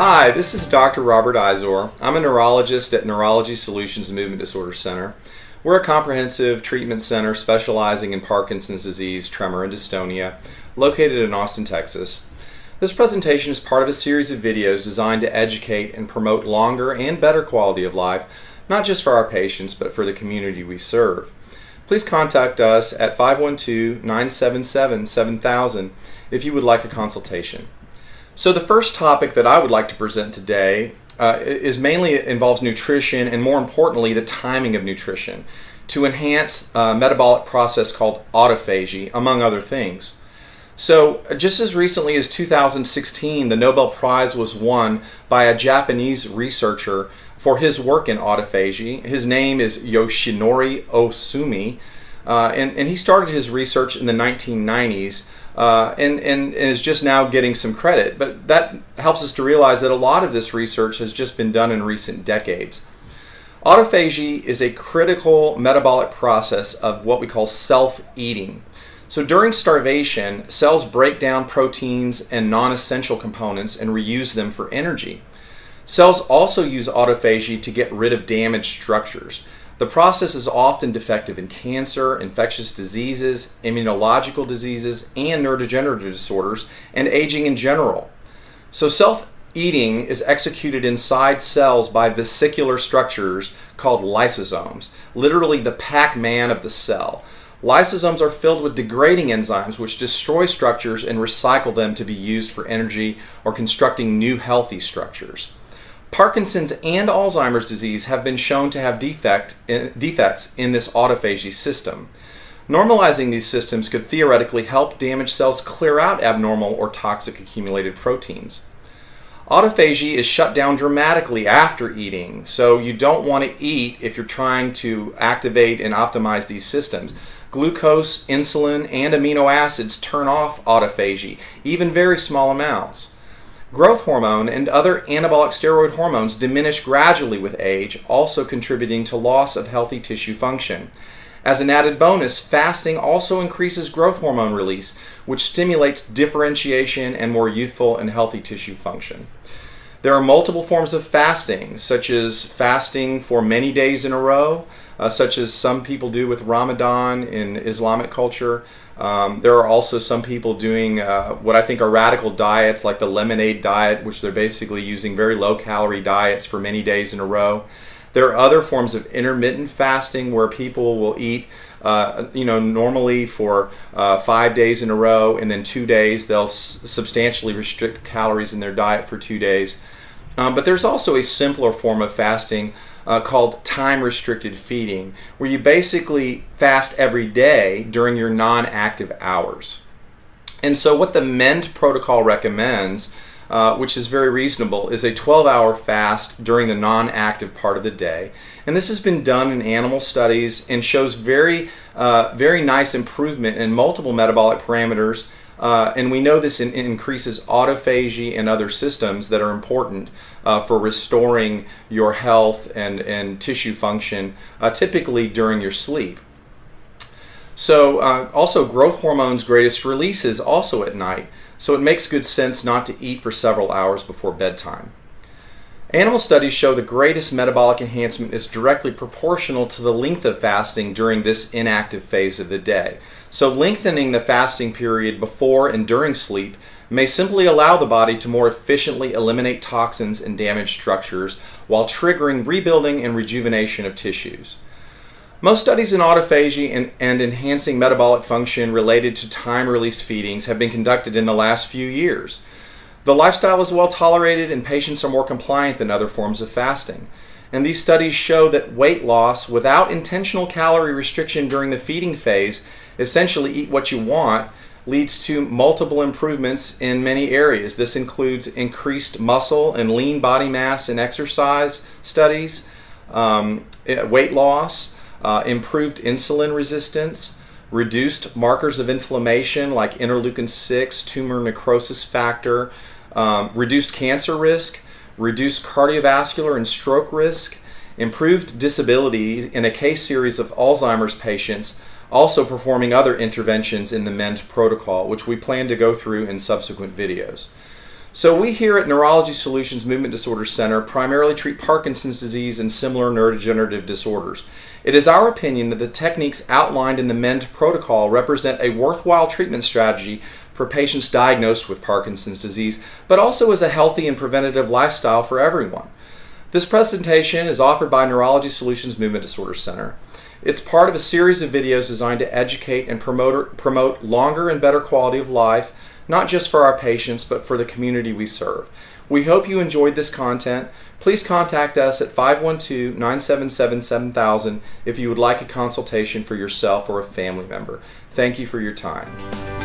Hi, this is Dr. Robert Izor. I'm a neurologist at Neurology Solutions and Movement Disorders Center. We're a comprehensive treatment center specializing in Parkinson's disease, tremor, and dystonia, located in Austin, Texas. This presentation is part of a series of videos designed to educate and promote longer and better quality of life, not just for our patients, but for the community we serve. Please contact us at 512-977-7000 if you would like a consultation. So the first topic that I would like to present today involves nutrition, and more importantly, the timing of nutrition to enhance a metabolic process called autophagy, among other things. So just as recently as 2016, the Nobel Prize was won by a Japanese researcher for his work in autophagy. His name is Yoshinori Ohsumi, and he started his research in the 1990s. And is just now getting some credit, but that helps us to realize that a lot of this research has just been done in recent decades. Autophagy is a critical metabolic process of what we call self-eating. So during starvation, cells break down proteins and non-essential components and reuse them for energy. Cells also use autophagy to get rid of damaged structures. The process is often defective in cancer, infectious diseases, immunological diseases, and neurodegenerative disorders, and aging in general. So self-eating is executed inside cells by vesicular structures called lysosomes, literally the Pac-Man of the cell. Lysosomes are filled with degrading enzymes which destroy structures and recycle them to be used for energy or constructing new healthy structures. Parkinson's and Alzheimer's disease have been shown to have defects in this autophagy system. Normalizing these systems could theoretically help damaged cells clear out abnormal or toxic accumulated proteins. Autophagy is shut down dramatically after eating, so you don't want to eat if you're trying to activate and optimize these systems. Glucose, insulin, and amino acids turn off autophagy, even very small amounts. Growth hormone and other anabolic steroid hormones diminish gradually with age, also contributing to loss of healthy tissue function. As an added bonus, fasting also increases growth hormone release, which stimulates differentiation and more youthful and healthy tissue function. There are multiple forms of fasting, such as fasting for many days in a row, such as some people do with Ramadan in Islamic culture. There are also some people doing what I think are radical diets, like the lemonade diet, which they're basically using very low-calorie diets for many days in a row. There are other forms of intermittent fasting where people will eat normally for 5 days in a row, and then 2 days they'll substantially restrict calories in their diet for 2 days. But there's also a simpler form of fasting called time-restricted feeding, where you basically fast every day during your non-active hours. And so what the MEND protocol recommends, which is very reasonable, is a 12-hour fast during the non-active part of the day. And this has been done in animal studies and shows very nice improvement in multiple metabolic parameters. And we know this increases autophagy and other systems that are important for restoring your health and tissue function, typically during your sleep. So also growth hormone's greatest release is also at night, so it makes good sense not to eat for several hours before bedtime. Animal studies show the greatest metabolic enhancement is directly proportional to the length of fasting during this inactive phase of the day. So lengthening the fasting period before and during sleep may simply allow the body to more efficiently eliminate toxins and damaged structures while triggering rebuilding and rejuvenation of tissues. Most studies in autophagy and enhancing metabolic function related to time-release feedings have been conducted in the last few years. The lifestyle is well tolerated and patients are more compliant than other forms of fasting. And these studies show that weight loss without intentional calorie restriction during the feeding phase, essentially eat what you want, leads to multiple improvements in many areas. This includes increased muscle and lean body mass and exercise studies, weight loss, improved insulin resistance, reduced markers of inflammation like interleukin-6, tumor necrosis factor, reduced cancer risk, reduced cardiovascular and stroke risk, improved disability in a case series of Alzheimer's patients, also performing other interventions in the MEND protocol, which we plan to go through in subsequent videos. So we here at Neurology Solutions Movement Disorders Center primarily treat Parkinson's disease and similar neurodegenerative disorders. It is our opinion that the techniques outlined in the MEND protocol represent a worthwhile treatment strategy for patients diagnosed with Parkinson's disease, but also as a healthy and preventative lifestyle for everyone. This presentation is offered by Neurology Solutions Movement Disorders Center. It's part of a series of videos designed to educate and promote longer and better quality of life, not just for our patients, but for the community we serve. We hope you enjoyed this content. Please contact us at 512-977-7000 if you would like a consultation for yourself or a family member. Thank you for your time.